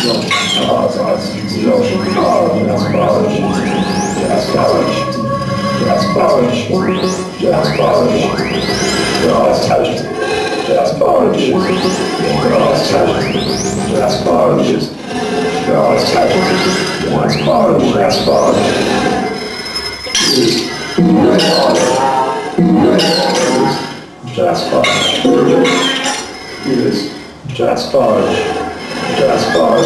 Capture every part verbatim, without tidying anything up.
That's Jazz Barge, Jazz Barge, Jazz Barge.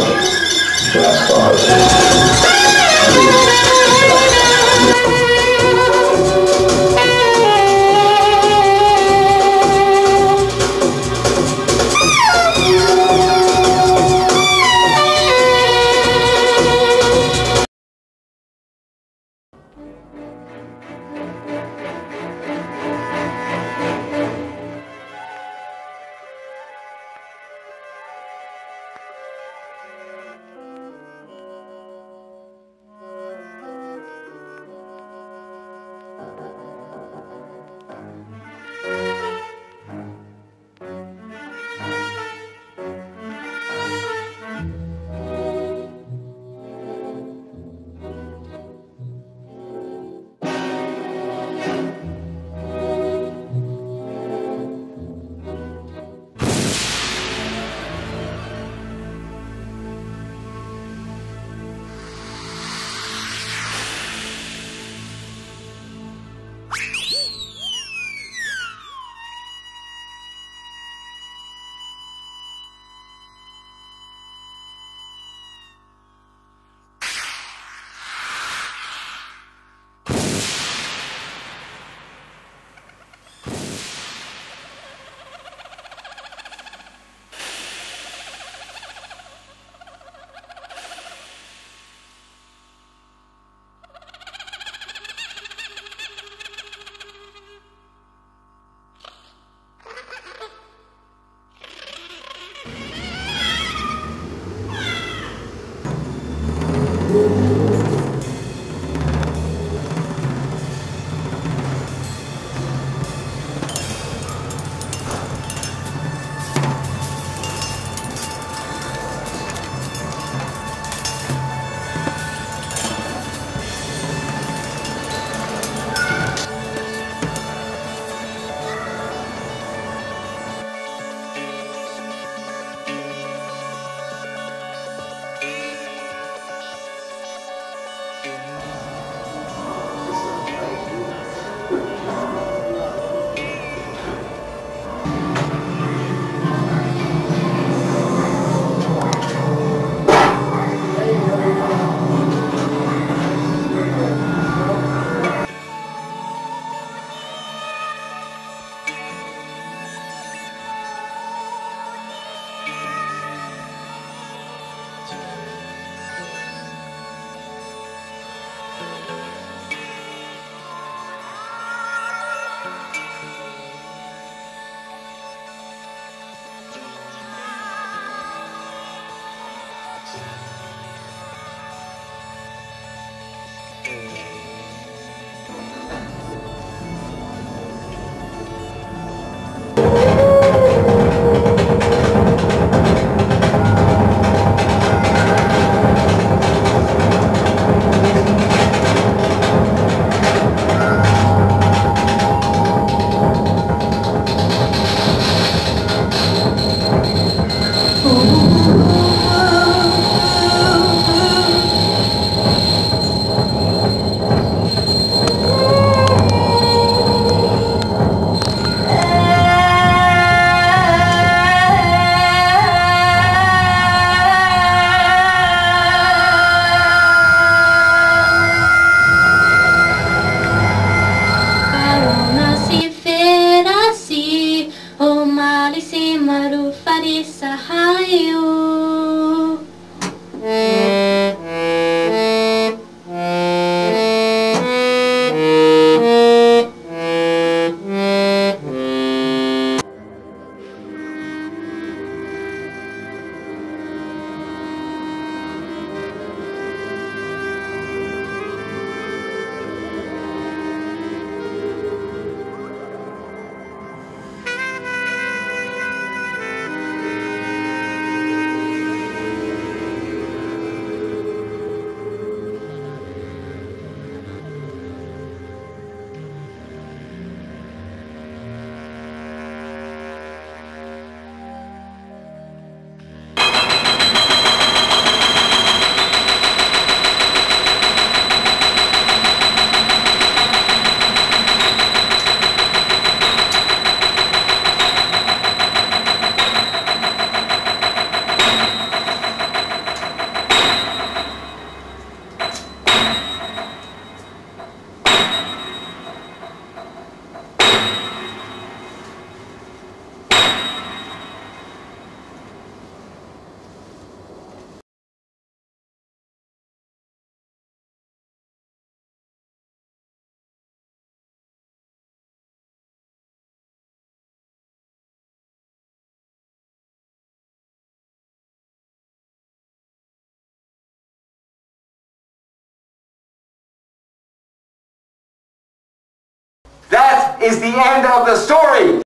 is the end of the story.